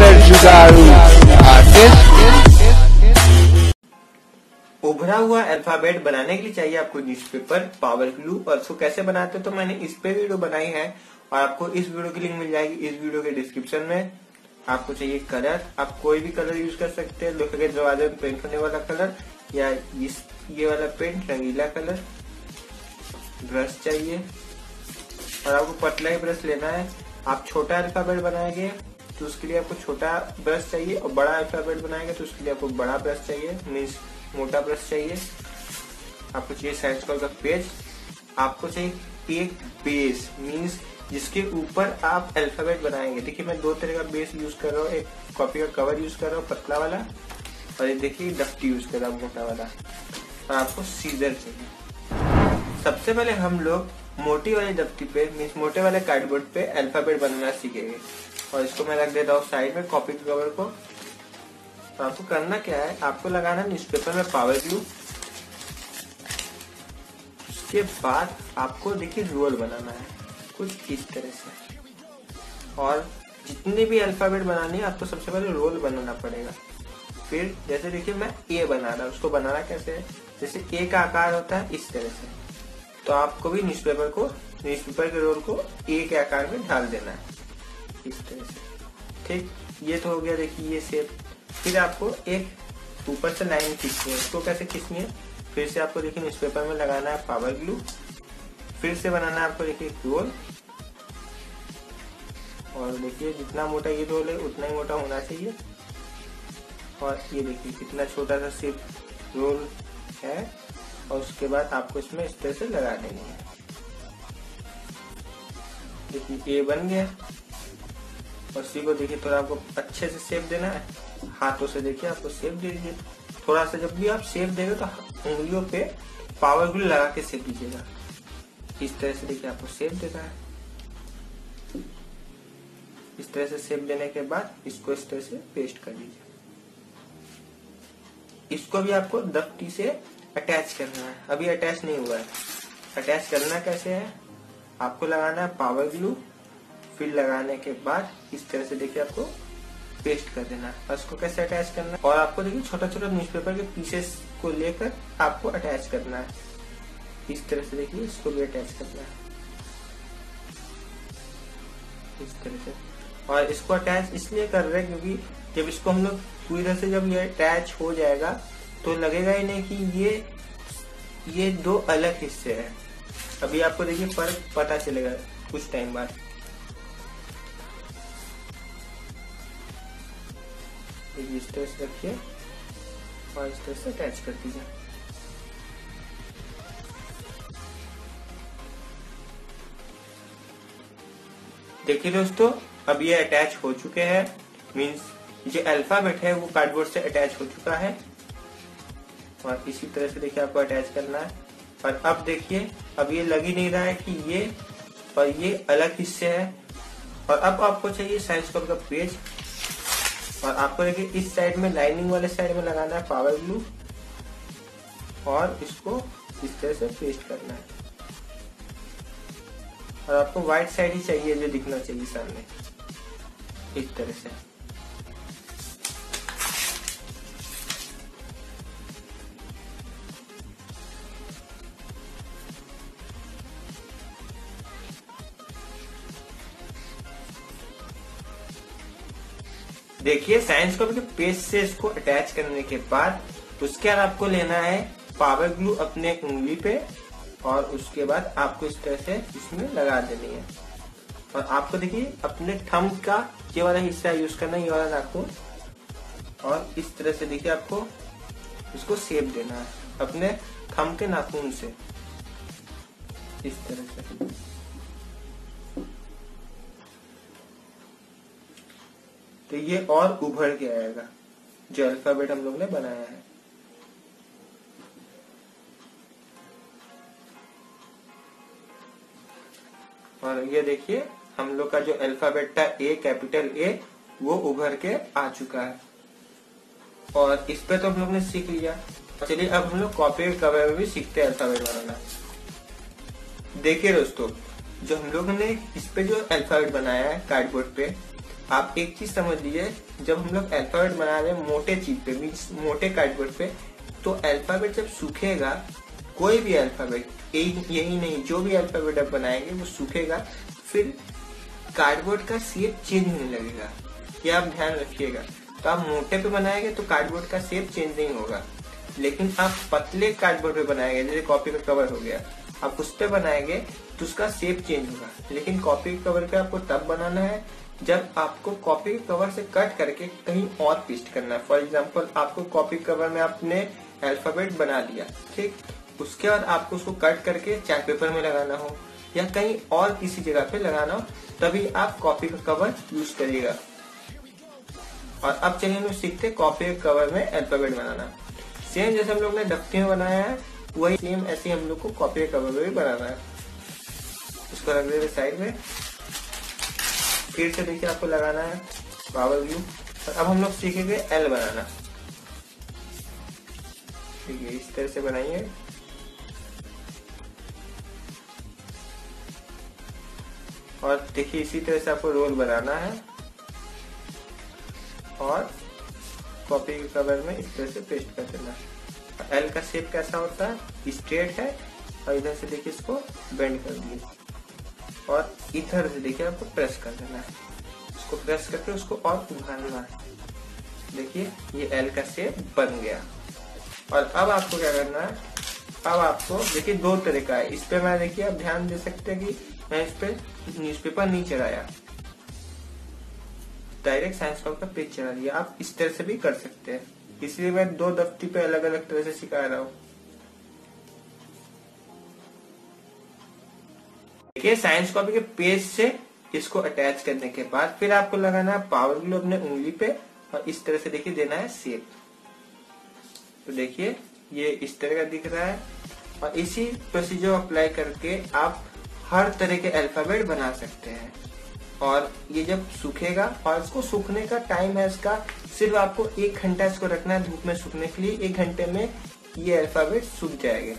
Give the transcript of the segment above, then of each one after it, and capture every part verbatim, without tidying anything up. Mister जुगाड़ू artist. उभरा हुआ alphabet बनाने के लिए चाहिए आपको न्यूज़पेपर, पावर ग्लू और उसको कैसे बनाते हैं तो मैंने इस पे वीडियो बनाई है और आपको इस वीडियो की लिंक मिल जाएगी इस वीडियो के डिस्क्रिप्शन में। आपको चाहिए कलर, आप कोई भी कलर यूज कर सकते हैं, लोहे के जवादे में पेंट होने वाला कलर या इस ये वाला पेंट रंगीला कलर। ब्रश चाहिए और आपको पतला ही ब्रश लेना है। आप छोटा अल्फाबेट बनाएंगे तो उसके लिए आपको छोटा ब्रश चाहिए और बड़ा अल्फाबेट बनाएंगे तो उसके लिए आपको बड़ा ब्रश चाहिए, मीन्स मोटा ब्रश चाहिए। आपको चाहिए साइज का पेज, आपको चाहिए एक बेस मीन्स जिसके ऊपर आप अल्फाबेट बनाएंगे। देखिए मैं दो तरह का बेस यूज कर रहा हूँ, एक कॉपी का कवर यूज कर रहा हूँ पतला वाला और ये देखिए डफ्टी यूज कर रहा हूँ मोटा वाला। और आपको सीजर चाहिए। सबसे पहले हम लोग मोटी वाली डफ्टी पे मीन्स मोटे वाले कार्डबोर्ड पे अल्फाबेट बनाना सीखेंगे और इसको मैं रख देता हूँ साइड में कॉपी कवर को। तो आपको करना क्या है, आपको लगाना न्यूज़पेपर में पावर ग्लू। उसके बाद आपको देखिए रोल बनाना है कुछ इस तरह से और जितने भी अल्फाबेट बनाने हैं आपको सबसे पहले रोल बनाना पड़ेगा। फिर जैसे देखिए मैं ए बना रहा हूँ, उसको बनाना कैसे है, जैसे ए का आकार होता है इस तरह से, तो आपको भी न्यूज़पेपर को न्यूज़पेपर के रोल को ए के आकार में ढाल देना है इस तरह से। ठीक, ये तो हो गया देखिए ये शेप। फिर आपको एक ऊपर से लाइन खींचनी है, उसको कैसे खींचनी है, फिर से आपको देखिए न्यूज़पेपर में लगाना है पावर ग्लू। फिर से बनाना है आपको देखिए रोल और देखिए जितना मोटा ये रोल है उतना ही मोटा होना चाहिए। और ये देखिए कितना छोटा सा सिर्फ रोल है और उसके बाद आपको इसमें इस तरह से लगा देनी है। देखिए ये बन गया और इसी को देखिए थोड़ा आपको अच्छे से शेप देना है हाथों से। देखिए आपको शेप दे दीजिए थोड़ा सा, जब भी आप शेप देंगे तो उंगलियों पे पावर ग्लू लगा के शेप दीजिएगा इस तरह से। देखिए आपको शेप देना है इस तरह से। शेप देने के बाद इसको इस तरह से पेस्ट कर दीजिए। इसको भी आपको दफ्ती से अटैच करना है, अभी अटैच नहीं हुआ है। अटैच करना कैसे है, आपको लगाना है पावर ग्लू। फिर लगाने के बाद इस तरह से देखिए आपको पेस्ट कर देना है। इसको कैसे अटैच करना है, और आपको देखिए छोटा छोटा न्यूज़पेपर के पीसेस को लेकर आपको अटैच करना है इस तरह से। देखिए इसको भी अटैच करना है इस तरह से। और इसको अटैच इसलिए कर रहे हैं क्योंकि जब इसको हम लोग पूरी तरह से जब ये अटैच हो जाएगा तो लगेगा ही नहीं कि ये ये दो अलग हिस्से हैं। अभी आपको देखिए फर्क पता चलेगा कुछ टाइम बाद। इस तरह से रखिए और इस तरह से अटैच कर दीजिए। देखिए दोस्तों अब ये अटैच हो चुके हैं, मीन्स जो अल्फाबेट है वो कार्डबोर्ड से अटैच हो चुका है। और इसी तरह से देखिए आपको अटैच करना है। और अब देखिए अब ये लग ही नहीं रहा है कि ये और ये अलग हिस्से हैं। और अब आपको चाहिए साइज का पेज और आपको देखिए इस साइड में लाइनिंग वाले साइड में लगाना है पावर ग्लू और इसको इस तरह से पेस्ट करना है। और आपको व्हाइट साइड ही चाहिए जो दिखना चाहिए सामने इस तरह से। देखिए साइंस कॉपी के पेज से इसको अटैच करने के बाद उसके बाद आपको लेना है पावर ग्लू अपने उंगली पे और उसके बाद आपको इस तरह से इसमें लगा देनी है। और आपको देखिए अपने थंब का ये वाला हिस्सा यूज करना है, ये वाला नाखून, और इस तरह से देखिए आपको इसको शेप देना है अपने थंब के नाखून से इस तरह से। तो ये और उभर के आएगा जो अल्फाबेट हम लोग ने बनाया है। और ये देखिए हम लोग का जो अल्फाबेट था ए कैपिटल ए वो उभर के आ चुका है। और इस पे तो हम लोग ने सीख लिया। चलिए अब हम लोग कॉपी कवर में भी सीखते हैं अल्फाबेट बनाना। देखिए दोस्तों जो हम लोग ने इस पे जो अल्फाबेट बनाया है कार्डबोर्ड पे आप एक चीज समझ लीजिए, जब हम लोग अल्फाबेट बना रहे हैं मोटे चीज पे, मीन्स मोटे कार्डबोर्ड पे, तो अल्फाबेट जब सूखेगा, कोई भी अल्फाबेट, यही नहीं जो भी अल्फाबेट आप बनाएंगे वो सूखेगा, फिर कार्डबोर्ड का शेप चेंज नहीं लगेगा। ये आप ध्यान रखिएगा। तो आप मोटे पे बनाएंगे तो कार्डबोर्ड का शेप चेंज नहीं होगा, लेकिन आप पतले कार्डबोर्ड पे बनाएंगे, जैसे कॉपी का कवर हो गया, आप उस पर बनाएंगे तो उसका शेप चेंज होगा। लेकिन कॉपी के कवर पे आपको तब बनाना है जब आपको कॉपी के कवर से कट करके कहीं और पेस्ट करना है। फॉर एग्जाम्पल, आपको कॉपी कवर में आपने अल्फाबेट बना दिया, ठीक, उसके बाद आपको उसको कट करके चार्ट पेपर में लगाना हो या कहीं और किसी जगह पे लगाना हो, तभी आप कॉपी का कवर यूज करिएगा। और अब चलिए हम लोग सीखते कॉपी के कवर में अल्फाबेट बनाना। सेम जैसे हम लोग ने दफ्ती में बनाया है, वही सेम ऐसे हम लोग को कॉपी के कवर में भी बनाना है। इसको रख देंगे साइड में, फिर से देखिए आपको लगाना है पावर ग्लू। और अब हम लोग सीखेंगे एल बनाना। ठीक है, इस तरह से बनाइए। और देखिए इसी तरह से आपको रोल बनाना है और कॉपी के कवर में इस तरह से पेस्ट कर देना है। एल का शेप कैसा होता है, स्ट्रेट है, और इधर से देखिए इसको बेंड कर दूंगा और इधर से देखिए आपको प्रेस कर देना है। उसको प्रेस करके उसको और उभारना है। देखिए ये एल का शेप बन गया। और अब आपको क्या करना है, अब आपको देखिए दो तरीका है इस पे। मैं देखिए आप ध्यान दे सकते हैं कि मैं इस पे न्यूज़पेपर नहीं चढ़ाया, डायरेक्ट साइंस का पेज चढ़ा दिया। आप इस तरह से भी कर सकते हैं, इसलिए मैं दो दफ्ती पे अलग अलग तरह से सिखा रहा हूँ। देखिए साइंस कॉपी के पेज से इसको अटैच करने के बाद फिर आपको लगाना है पावर ग्लू अपने उंगली पे और इस तरह से देखिए देना है शेप। तो देखिए ये इस तरह का दिख रहा है। और इसी प्रोसीजर अप्लाई करके आप हर तरह के अल्फाबेट बना सकते हैं। और ये जब सूखेगा, और इसको सूखने का टाइम है इसका सिर्फ आपको एक घंटा इसको रखना है धूप में सूखने के लिए। एक घंटे में ये अल्फाबेट सूख जाएंगे।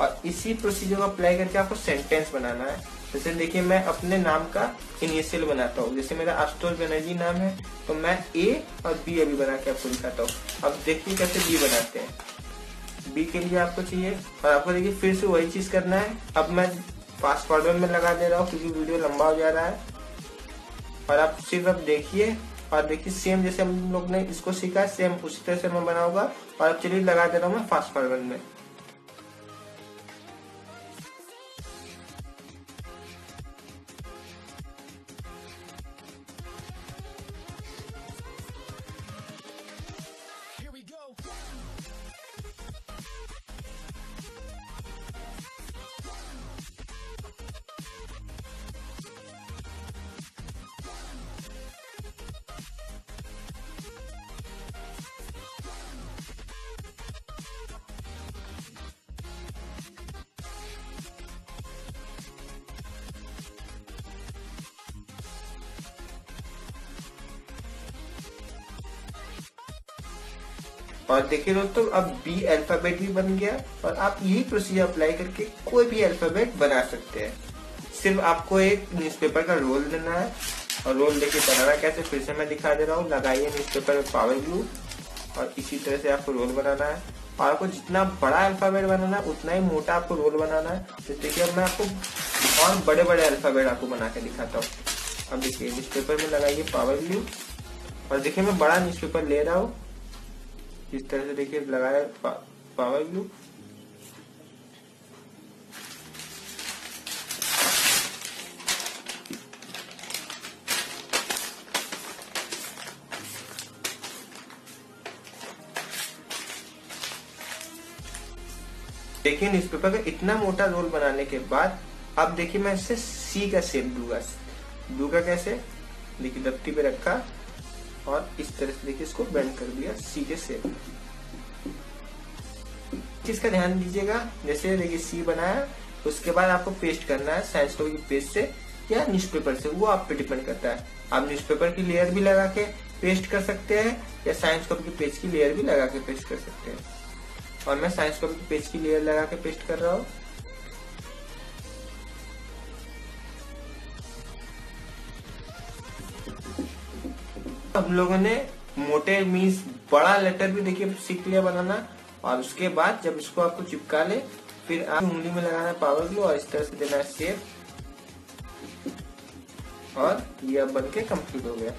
और इसी प्रोसीजर को अप्लाई करके आपको सेंटेंस बनाना है। जैसे देखिए मैं अपने नाम का इनिशियल बनाता हूँ, जैसे मेरा आशुतोष बनर्जी नाम है, तो मैं ए और बी अभी बना के आपको दिखाता हूँ। अब देखिए कैसे बी बनाते हैं। बी के लिए आपको चाहिए, और आपको देखिए फिर से वही चीज करना है। अब मैं फास्ट फॉरवर्ड में लगा दे रहा हूँ क्योंकि वीडियो लंबा हो जा रहा है। और आप सिर्फ अब देखिए, और देखिए सेम जैसे हम लोग ने इसको सीखा सेम उसी तरह से मैं बनाऊंगा। और अब चलिए लगा दे रहा हूँ मैं फास्ट फॉरवर्ड में। और देखिए दोस्तों अब बी अल्फाबेट भी बन गया। और आप यही प्रोसीजर अप्लाई करके कोई भी अल्फाबेट बना सकते हैं। सिर्फ आपको एक न्यूज़पेपर का रोल देना है। और रोल देखिए बनाना कैसे, फिर से मैं दिखा दे रहा हूँ। लगाइए न्यूज़पेपर में पावर ग्लू और इसी तरह से आपको रोल बनाना है। और आपको जितना बड़ा अल्फाबेट बनाना है उतना ही मोटा आपको रोल बनाना है। तो देखिए अब मैं आपको और बड़े बड़े अल्फाबेट आपको बना के दिखाता हूँ। अब देखिए न्यूज़पेपर में लगाइए पावर ग्लू, और देखिये मैं बड़ा न्यूज़पेपर ले रहा हूँ। इस तरह से देखिए लगाया पा, पावर ग्लू। देखिए न्यूज़पेपर का इतना मोटा रोल बनाने के बाद अब देखिए मैं इससे सी का शेप दूंगा। दूंगा कैसे, देखिए दफ्ती पे रखा और इस तरह से देखिए इसको बेंड कर दिया सीधे से। इसका ध्यान दीजिएगा, जैसे देखिए सी बनाया, उसके बाद आपको पेस्ट करना है साइंस कॉपी के पेज से या न्यूज़पेपर से, वो आप पे डिपेंड करता है। आप न्यूज़पेपर की लेयर भी लगा के पेस्ट कर सकते हैं या साइंस कॉपी के पेज की लेयर भी लगा के पेस्ट कर सकते हैं। और मैं साइंस कॉपी के पेज की लेयर लगा के पेस्ट कर रहा हूँ। हम लोगों ने मोटे मीन्स बड़ा लेटर भी देखिए सीख लिया बनाना। और उसके बाद जब इसको आपको चिपका ले फिर आप उंगली में लगाना है पावर ग्लू और इस तरह से देना है शेप, और यह बनके कंप्लीट हो गया।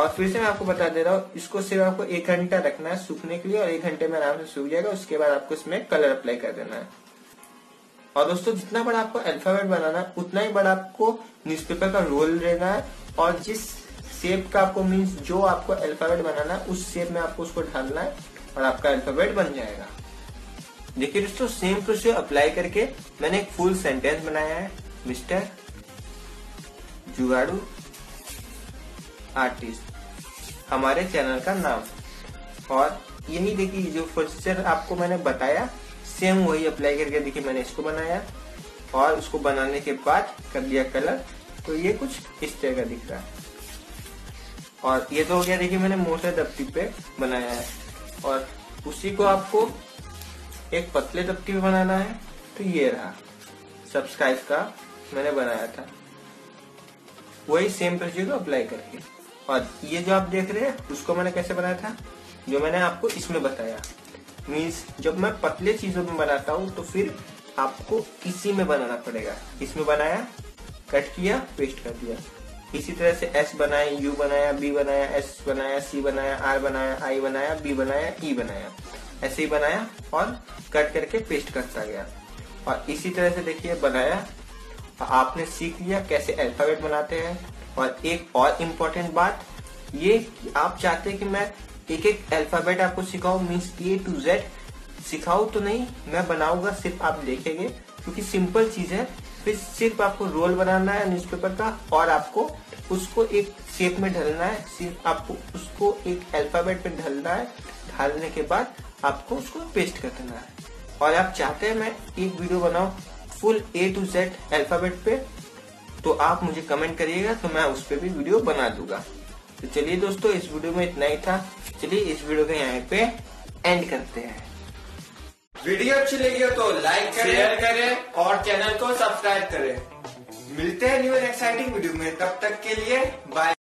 और फिर से मैं आपको बता दे रहा हूँ, इसको सिर्फ आपको एक घंटा रखना है सूखने के लिए और एक घंटे में आराम से सूख जाएगा। उसके बाद आपको इसमें कलर अप्लाई कर देना है। और दोस्तों जितना बड़ा आपको अल्फाबेट बनाना है उतना ही बड़ा आपको न्यूज़पेपर का रोल लेना है और जिस शेप का आपको मीन्स जो आपको अल्फाबेट बनाना है उस शेप में आपको उसको ढालना है और आपका अल्फाबेट बन जाएगा। देखिए दोस्तों सेम प्रोसेस अप्लाई करके मैंने एक फुल सेंटेंस बनाया है, मिस्टर जुगाड़ू आर्टिस्ट हमारे चैनल का नाम। और यही देखिए जो प्रोसीजर आपको मैंने बताया सेम वही अप्लाई करके देखिए मैंने इसको बनाया और उसको बनाने के बाद कर दिया कलर, तो ये कुछ इस तरह का दिख रहा है। और ये तो हो गया देखिए मैंने मोटे दफ्ती पे बनाया है और उसी को आपको एक पतले दफ्ती पे बनाना है, तो ये रहा सब्सक्राइब का मैंने बनाया था वही सेम प्रोसीजर को अप्लाई करके। और ये जो आप देख रहे हैं उसको मैंने कैसे बनाया था जो मैंने आपको इसमें बताया। मीन्स जब मैं पतले चीजों में बनाता हूँ तो फिर आपको इसी में बनाना पड़ेगा। इसमें बनाया, कट किया, पेस्ट कर दिया। इसी तरह से एस बनाया, यू बनाया, बी बनाया, एस बनाया, सी बनाया, आर बनाया, आई बनाया, बी बनाया, ई बनाया, ऐसे ही बनाया और कट करके पेस्ट करता गया। और इसी तरह से देखिए बनाया, आपने सीख लिया कैसे अल्फाबेट बनाते हैं। और एक और इम्पोर्टेंट बात ये कि आप चाहते हैं कि मैं एक एक अल्फाबेट आपको सिखाऊं, मीन्स ए टू जेड सिखाऊं तो नहीं, मैं बनाऊंगा सिर्फ आप देखेंगे क्योंकि सिंपल चीज है। फिर सिर्फ आपको रोल बनाना है न्यूज़पेपर का और आपको उसको एक शेप में ढलना है, सिर्फ आपको उसको एक अल्फाबेट में ढलना है। ढालने के बाद आपको उसको पेस्ट कर देना है। और आप चाहते हैं मैं एक वीडियो बनाऊं full A to Z alphabet पे तो आप मुझे कमेंट करिएगा तो मैं उस पर भी वीडियो बना दूंगा। तो चलिए दोस्तों इस वीडियो में इतना ही था, चलिए इस वीडियो को यहाँ पे एंड करते हैं। वीडियो अच्छी लगी हो तो लाइक करें, शेयर करें और चैनल को सब्सक्राइब करें। मिलते हैं न्यू एक्साइटिंग वीडियो में, तब तक के लिए बाय।